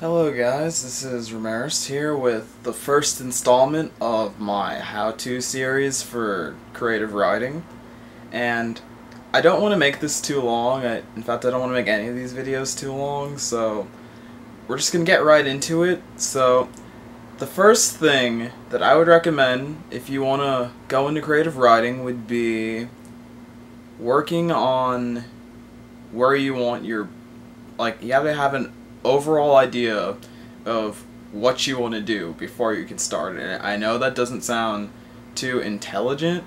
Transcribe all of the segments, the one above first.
Hello guys, this is Ramirez here with the first installment of my how-to series for creative writing. And I don't want to make this too long. In fact, I don't want to make any of these videos too long, so we're just going to get right into it. So the first thing that I would recommend if you want to go into creative writing would be working on where you want your, like, you have to have an overall idea of what you want to do before you can start it. I know that doesn't sound too intelligent,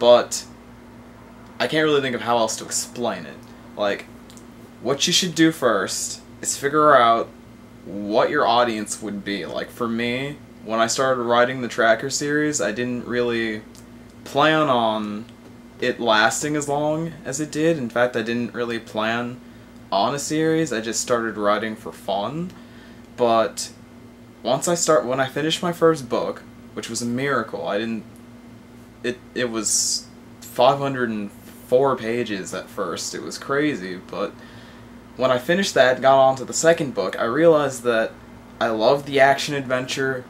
but I can't really think of how else to explain it. Like, what you should do first is figure out what your audience would be. Like, for me, when I started writing the Tracker series, I didn't really plan on it lasting as long as it did. In fact, I didn't really plan on a series, I just started writing for fun. But when I finished my first book, which was a miracle, it was 504 pages at first, it was crazy, but when I finished that, got on to the second book, I realized that I love the action-adventure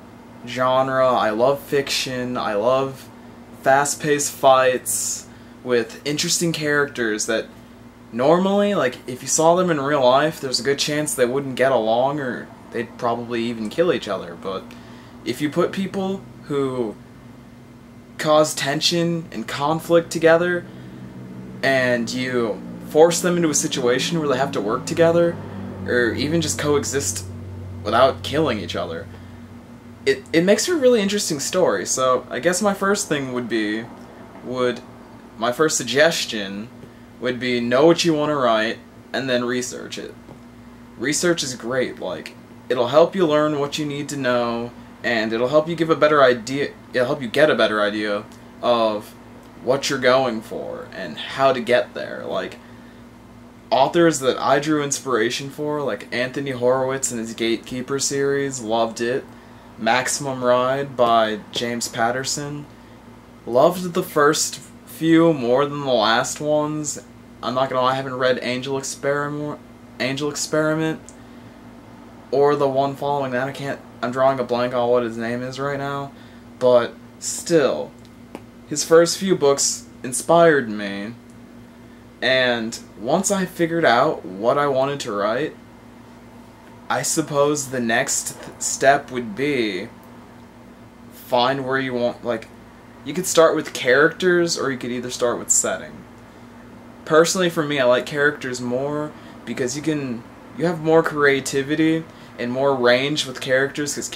genre, I love fiction, I love fast-paced fights with interesting characters that normally, like, if you saw them in real life, there's a good chance they wouldn't get along or they'd probably even kill each other. But if you put people who cause tension and conflict together and you force them into a situation where they have to work together or even just coexist without killing each other, it makes for a really interesting story. So I guess my first thing would be, my first suggestion would be know what you want to write and then research it. Research is great, like, it'll help you learn what you need to know and it'll help you get a better idea of what you're going for and how to get there. Like, authors that I drew inspiration for, like Anthony Horowitz and his Gatekeeper series, loved it. Maximum Ride by James Patterson, loved the first few more than the last ones. I'm not gonna lie, I haven't read Angel Experiment or the one following that. I'm drawing a blank on what his name is right now, but still, his first few books inspired me, and once I figured out what I wanted to write, I suppose the next step would be find where you want, like, you could start with characters, or you could either start with setting. Personally, for me, I like characters more because you have more creativity and more range with characters, because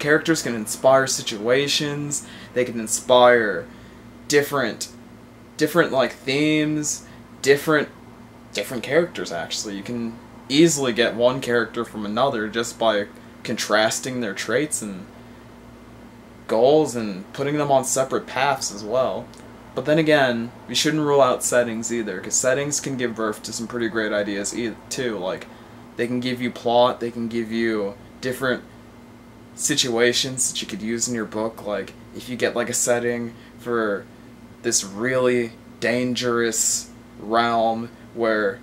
characters can inspire situations, they can inspire different like themes, different characters actually. You can easily get one character from another just by contrasting their traits and goals and putting them on separate paths as well. But then again, we shouldn't rule out settings either, because settings can give birth to some pretty great ideas too. Like, they can give you plot, they can give you different situations that you could use in your book. Like, if you get like a setting for this really dangerous realm where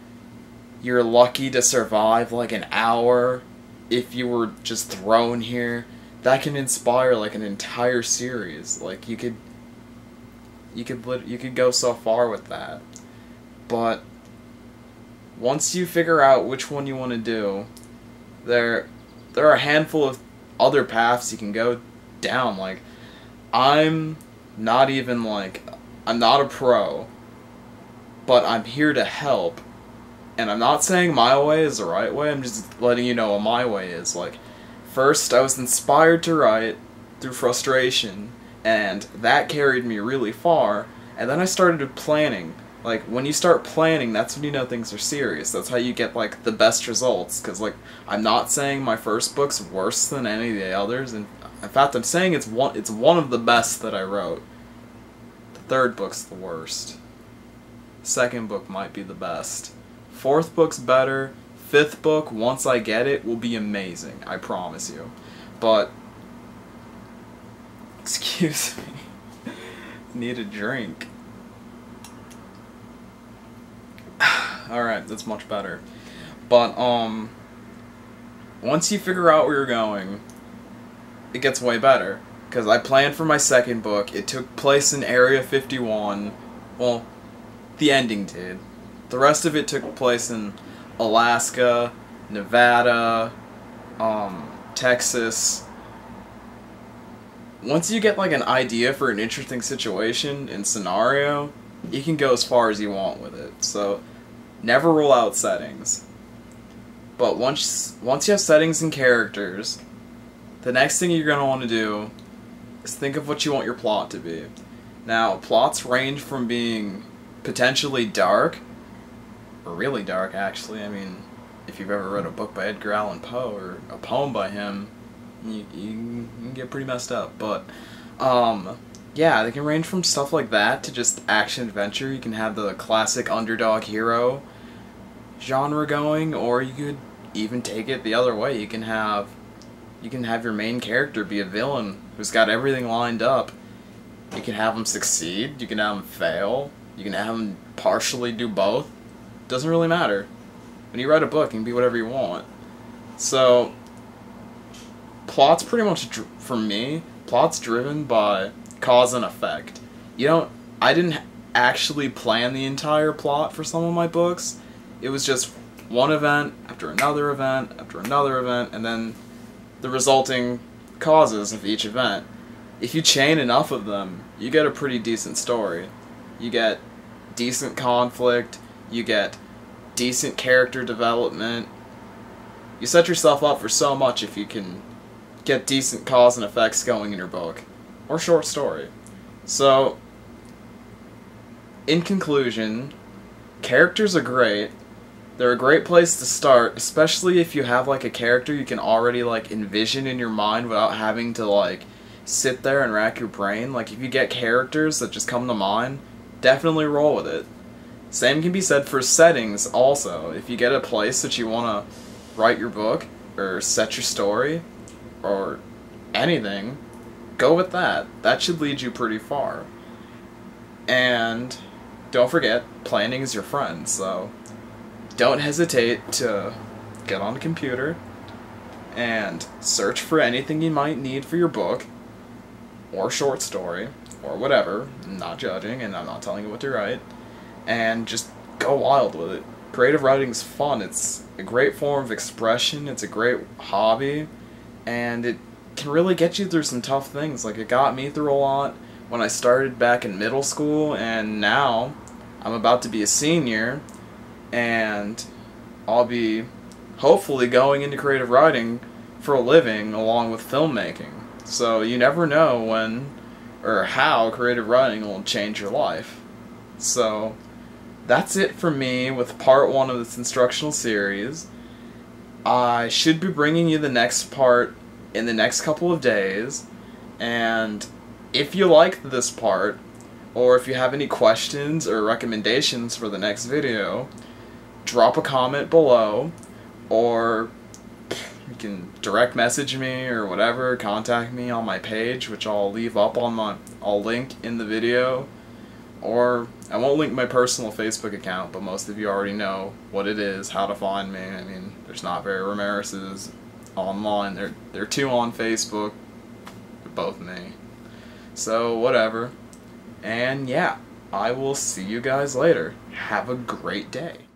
you're lucky to survive like an hour if you were just thrown here, that can inspire like an entire series. Like, you could go so far with that. But once you figure out which one you want to do, there are a handful of other paths you can go down. Like, I'm not a pro, but I'm here to help, and I'm not saying my way is the right way. I'm just letting you know what my way is. Like, first, I was inspired to write through frustration, and that carried me really far, and then I started planning. Like, when you start planning, that's when you know things are serious. That's how you get, like, the best results, because, like, I'm not saying my first book's worse than any of the others, and in fact, I'm saying it's one of the best that I wrote. The third book's the worst. Second book might be the best. Fourth book's better. Fifth book, once I get it, will be amazing, I promise you. But, excuse me, need a drink. Alright, that's much better. But, once you figure out where you're going, it gets way better. Because I planned for my second book, it took place in Area 51, well, the ending did. The rest of it took place in Alaska, Nevada, Texas. Once you get like an idea for an interesting situation and scenario, you can go as far as you want with it, so never rule out settings. But once you have settings and characters, the next thing you're going to want to do is think of what you want your plot to be. Now, plots range from being potentially dark, or really dark actually. I mean, if you've ever read a book by Edgar Allan Poe or a poem by him, you can get pretty messed up. But yeah, they can range from stuff like that to just action-adventure. You can have the classic underdog hero genre going, or you could even take it the other way. You can have your main character be a villain who's got everything lined up. You can have him succeed, you can have him fail, you can have him partially do both. Doesn't really matter. When you write a book, you can be whatever you want. So, plots pretty much, for me, plots driven by cause and effect. You don't, I didn't actually plan the entire plot for some of my books. It was just one event after another event after another event, and then the resulting causes of each event. If you chain enough of them, you get a pretty decent story. You get decent conflict, you get decent character development. You set yourself up for so much if you can get decent cause and effects going in your book, or short story. So, in conclusion, characters are great. They're a great place to start, especially if you have like a character you can already like envision in your mind without having to like sit there and rack your brain. Like if you get characters that just come to mind, definitely roll with it. Same can be said for settings also. If you get a place that you want to write your book or set your story or anything, go with that. That should lead you pretty far. And don't forget, planning is your friend, so don't hesitate to get on a computer and search for anything you might need for your book or short story or whatever. I'm not judging and I'm not telling you what to write, and just go wild with it. Creative writing's fun. It's a great form of expression. It's a great hobby, and it can really get you through some tough things. Like it got me through a lot when I started back in middle school, and now I'm about to be a senior, and I'll be hopefully going into creative writing for a living along with filmmaking. So you never know when or how creative writing will change your life. So that's it for me with part one of this instructional series. I should be bringing you the next part in the next couple of days, and if you liked this part, or if you have any questions or recommendations for the next video, drop a comment below, or you can direct message me or whatever, contact me on my page, which I'll leave up on my, I'll link in the video, or I won't link my personal Facebook account, but most of you already know what it is, how to find me. I mean, there's not very Ramirez's online, there are two on Facebook, they're both me, so whatever, and yeah, I will see you guys later. Have a great day.